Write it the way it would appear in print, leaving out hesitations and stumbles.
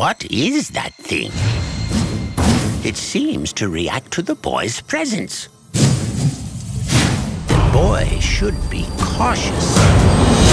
What is that thing? It seems to react to the boy's presence. The boy should be cautious.